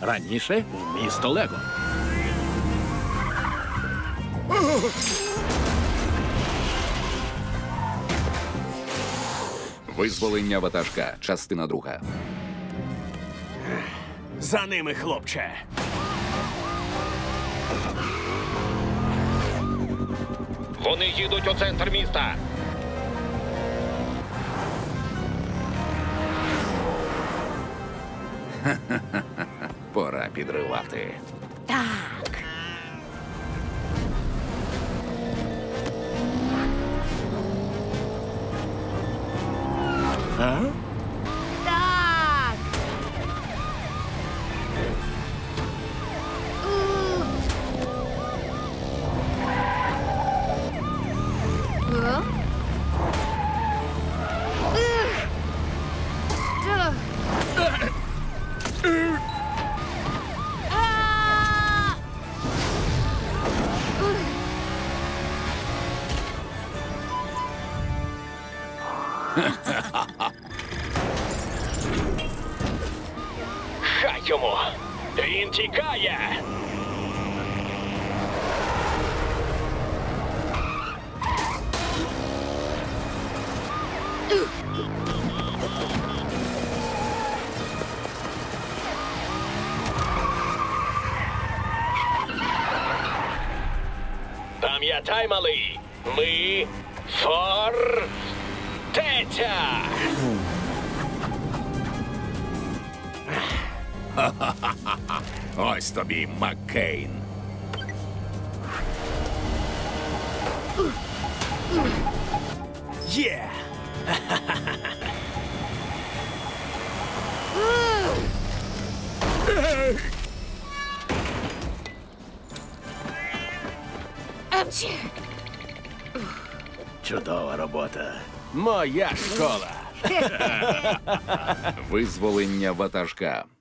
Раніше в місто Лего. Визволення ватажка. Частина друга. За ними, хлопче. Вони їдуть у центр міста. Пора підривати. Так. А? Так. Хай йому! Він тікає! Пам'ятай, малий! Ми фор... Тетя! Ось тобі, Маккейн. Є! Чудова робота. Моя школа. Визволення ватажка.